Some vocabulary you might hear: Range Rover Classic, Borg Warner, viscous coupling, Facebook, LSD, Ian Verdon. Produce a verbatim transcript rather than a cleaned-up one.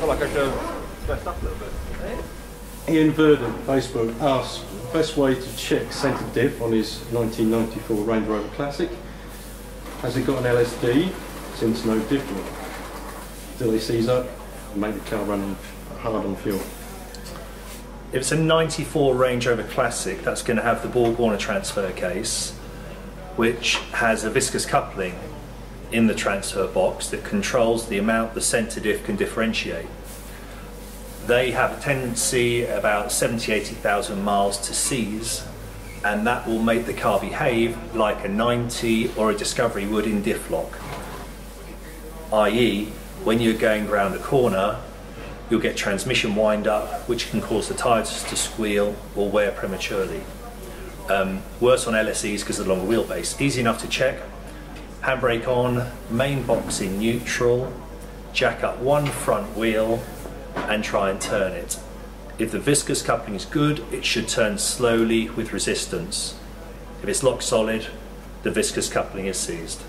I like I should have dressed up a little bit. Ian Verdon, Facebook, asks, best way to check centre diff on his nineteen ninety-four Range Rover Classic. Has he got an L S D? Since no diff lock. Do they seize up and make the car run hard on fuel? If it's a ninety-four Range Rover Classic, that's going to have the Borg Warner transfer case, which has a viscous coupling in the transfer box that controls the amount the centre diff can differentiate. They have a tendency about seventy, eighty thousand miles to seize, and that will make the car behave like a ninety or a Discovery would in diff lock. that is, when you're going round a corner, you'll get transmission wind-up, which can cause the tyres to squeal or wear prematurely. Um, worse on L S Es because of the longer wheelbase. Easy enough to check. Handbrake on, main box in neutral, jack up one front wheel and try and turn it. If the viscous coupling is good, it should turn slowly with resistance. If it's locked solid, the viscous coupling is seized.